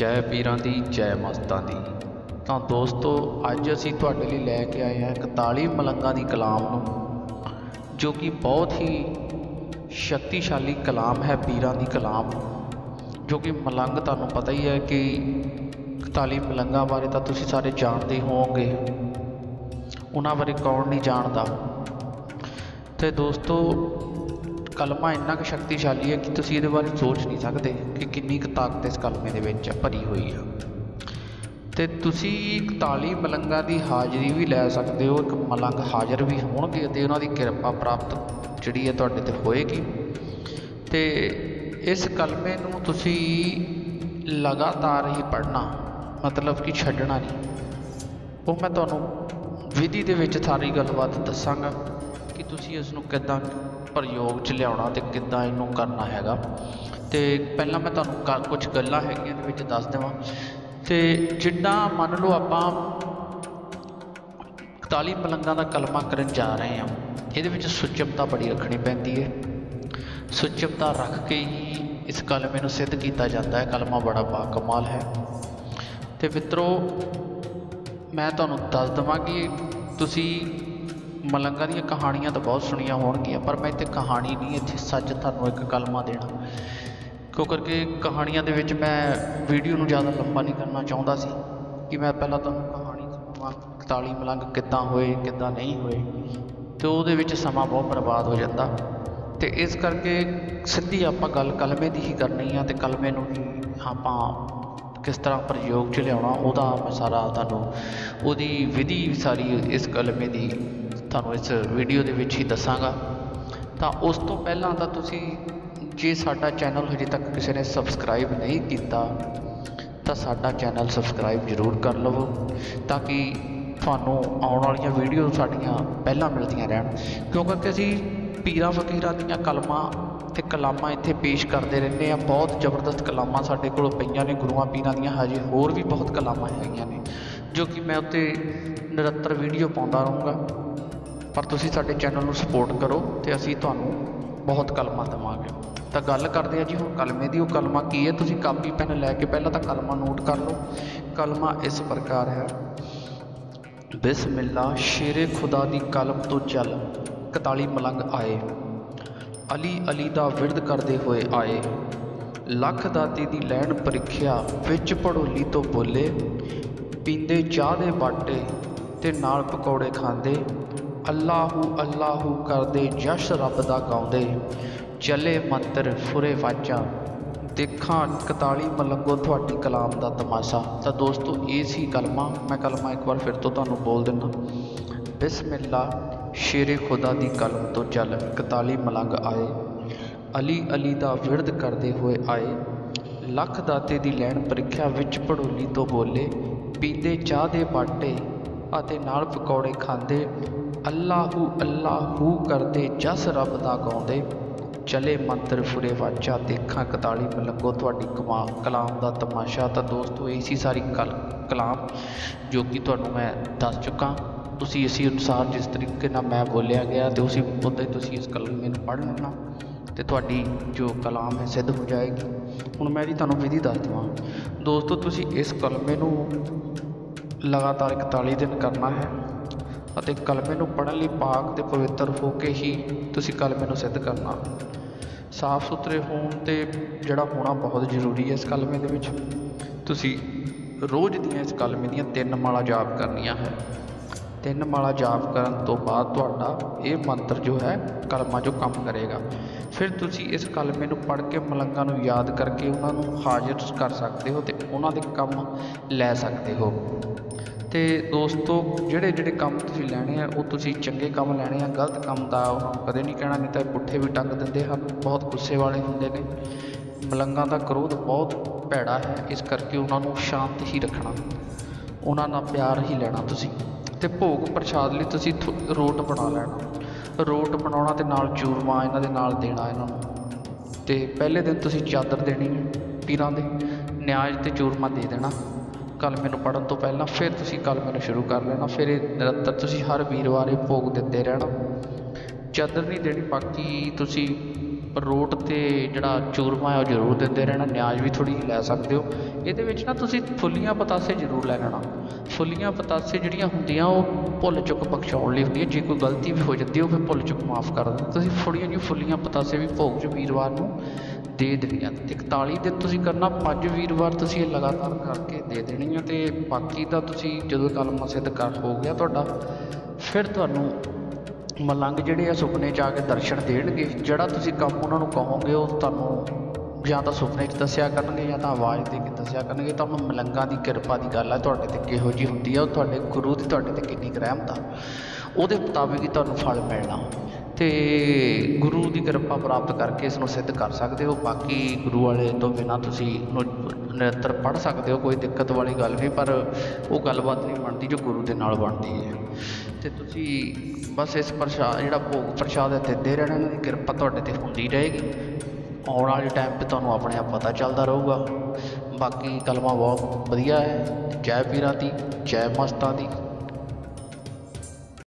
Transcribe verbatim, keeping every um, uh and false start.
जय पीरां दी जय मस्तां दी। तो दोस्तों अज असीं तुहाडे लई लै के आए हैं इकताली मलंगां दी कलाम नूं, जो कि बहुत ही शक्तिशाली कलाम है। पीरां दी कलाम जो कि मलंग तुहानूं पता ही है कि इकताली मलंगां बारे तो तुसीं सारे जानते होवोगे, उन्हां बारे कौन नहीं जानता। तो दोस्तों कलमा इन्ना क शक्तिशाली है कि तुसीं इहदे बारे सोच नहीं सकते कि कितनी ताकत इस कलमे दे विच भरी हुई है। तो तुसीं इकताली मलंगां की हाज़री भी लै सकते हो, एक मलंग हाज़र भी होणगे ते उन्हां दी किरपा प्राप्त जिहड़ी है तुहाडे ते होएगी। तो इस कलमे नूं तुसीं लगातार ही पढ़ना, मतलब कि छड्डना नहीं। वो मैं तुहानूं विधि दे विच सारी गलबात दस्सांगा कि तुसीं इस नूं किदां प्रयोग च लियाउणा ते किदां इहनूं करना हैगा। ते पहलां मैं तुहानूं कुछ गल्लां हैगियां दे विच दस देवां। ते जिन्ना मान लो आपां इकताली मलंगां दा कलमा करन जा रहे हां, इहदे विच सुचमता बड़ी रखनी पैंदी है। सुचमता रख के ही इस कलमे नूं सिद्ध कीता जाता है। कलमा बड़ा बाकमाल है। तो मित्रो मैं तुहानूं दस देवां कि तुसीं मलंगां दी कहानियां तो बहुत सुनिया होणगियां, पर मैं इत्थे कहानी नहीं, इत्थे सच तुहानूं एक कलमा देना, क्यों करके कहानियां दे विच मैं वीडियो नूं ज़्यादा लंबा नहीं करना चाहुंदा सी कि मैं पहलां तुहानूं कहानी सुणावां इकताली मलंग किद्दां होए किद्दां नहीं होए, तो उहदे विच समां बहुत बर्बाद हो जांदा। ते इस करके सिद्धी आपां गल कलमे दी ही करनी आ ते कलमे नूं ही आपां किस तरह प्रयोग च लियाउणा उहदा मैं सारा तुहानूं उहदी विधि सारी इस कलमे दी तुहानूं इस वीडियो दे विच ही दसांगा। तो उस तो पहलां तां तुसीं जे साडा चैनल हजे तक किसी ने सबसक्राइब नहीं कीता तां साडा चैनल सबसक्राइब जरूर कर लवो, ताकि तुहानूं आउण वालियां वीडियो साडीयां पहलां मिलदियां रहण। क्योंकि असीं पीरां फकीरां दीयां कलमां ते कलामां इत्थे पेश करते रहने हैं। बहुत जबरदस्त कलामां साडे कोल पईयां ने गुरुआं पीरां दीयां, हजे होर भी बहुत कलामां हैगियां ने जो कि मैं उत्ते निरंतर वीडियो पाउंदा रहूँगा। पर तुसीं साडे चैनल नूं सपोर्ट करो ते असीं तुहानूं बहुत कलमां देवांगे। तो गल करदे हां जी हुण कलमे दी। ओह कलमा की है? तुसीं कापी पैन लै के पहलां तां कलमा नोट कर लओ। कलमा इस प्रकार है: बिस्मिल्ला शेरे खुदा दी कलम तो जल इकताली मलंग आए, अली अली दा विरद करदे होए आए, लख दाते दी लैण परिख्या विच भड़ोली तो बोले, पींदे चाह दे बाटे ते नाल पकौड़े खांदे, अल्लाहू अल्लाहू करदे यश रब दा गाउंदे, चले मंत्र फुरे वाचा, देखा इकताली मलंगो तुहाडी कलाम दा तमाशा। तो दोस्तों ये सी कलमा। मैं कलमा एक बार फिर तो तुहानूं बोल दिना: बिस्मिल्ला शेरे खुदा दी कलम तो जल इकताली मलंग आए, अली अली दा विरद करदे होए आए, लख दाते दी लैण परिख्या विच भड़ोली तो बोले, पींदे चाह दे बाटे अते नाल पकौड़े खांदे, अल्लाहू अल्लाहू करदे जस रब दा गाउंदे, चले मंत्र फुरे वाचा, देखा इकताली मलंगो तुहाडी कमा कलाम दा तमाशा। तो दोस्तों इसी सारी कल कलाम जो कि तुहानूं मैं दस चुका। तुसी इसी अनुसार जिस तरीके ना मैं बोलिया गया तो उसी उदा ही इस कलमे नूं पढ़ लेना ते तुहाडी जो कलाम है सिद्ध हो जाएगी। हुण मैं जी तुहानूं विधि दस देवां। दोस्तों तुसी इस कलमे नूं लगातार इकताली दिन करना है और कलमे नूं पढ़न लई पाक ते पवित्र हो के ही तुसी कलमे नूं सिद्ध करना। साफ सुथरे होण ते जिहड़ा होना बहुत जरूरी है। इस कलमे दे विच तुसी रोज़ दियां इस कलमे दियां तीन माला जाप करनियां है। तीन माला जाप करने तो बाद तुहाडा यह मंत्र जो है कलमा जो काम करेगा। फिर तुसी इस कलमे नूं पढ़ के मलंगां नूं याद करके उन्हां नूं हाजिर कर सकते हो ते उन्हां दे काम लै सकते हो। ते दोस्तों जिहड़े जिहड़े काम तुसी लैणे आ ओह तुसी चंगे काम लैणे आ। गलत काम दा उन्हां नूं कदे नहीं कहना, नहीं तां पुट्ठे भी टंग दिंदे हन। बहुत गुस्से वाले हुंदे ने। मलंगां दा क्रोध बहुत भैड़ा है, इस करके उन्हां नूं शांत ही रखना, उन्हां नाल प्यार ही लैना तुसी। तो भोग प्रसाद लई तुसीं रोट बना लैना। रोट बनाउणा ते नाल चूरमा इन्हां दे नाल देना इन्हां नूं। ते पहले दिन तुसीं चादर देनी है पीरां दे, न्याज ते चूरमा दे देना कलमे नूं पढ़न तो पहलां। फिर तुसीं कलमे नूं शुरू कर लेना। फिर निरंतर तुसीं हर वीरवार भोग दिंदे रहना। चादर नहीं देनी, बाकी तुसीं रोड ते जिहड़ा चूरमा है वह जरूर देते रहना। न्याज भी थोड़ी लै सकते हो। ये ना तुसीं फुलियां पतासे जरूर लै लेना। फुलियां पतासे जिहड़ियां होंदियां वह भुल चुक बख्शाउण लई होंदी है। जे कोई गलती भी हो जाती है वह फिर भुल चुक माफ़ कर दें। तुसीं थोड़ियां जिहियां फुलियां पतासे भी भोग च वीरवार नूं दे देनियां। इकताली दिन तुसीं करना, पाँच वीरवार तुसीं लगातार करके दे देनियां। ते बाकी दा तुसीं जदों कलमा सिद्ध कर हो गया तुहाडा, फिर तुहानूं मलंग जिहड़े सुपने च आके दर्शन देणगे। जिहड़ा तुसीं काम उन्होंने कहोगे वो तुहानूं जां तां सुपने च दस्सिया करनगे जां तां आवाज़ दे के दस्सिया करनगे। तां मलंगां दी किरपा दी गल है तुहाडे ते किहो जी हुंदी है, तुहाडे गुरु दी तुहाडे ते किन्नी रहमत आ, उहदे मुताबिक ही तुहानूं फल मिलना। ते गुरु दी किरपा प्राप्त करके इसनूं सिद्ध कर सकदे हो। बाकी गुरु वाले तो बिना तुसीं निरंतर पढ़ सकते हो, कोई दिक्कत वाली गल नहीं, पर वो गलबात नहीं बनती जो गुरु के नाल बनती है। ते तुसीं बस इस प्रशाद जिहड़ा भोग प्रशाद है देते रहना। इन्हां दी किरपा तुहाडे ते हुंदी रहेगी। आने वाले टाइम पर तुहानूं अपने आप पता चलता रहूगा। बाकी कलमा बहुत वधिया है। जय पीरां दी, जय मस्तां दी।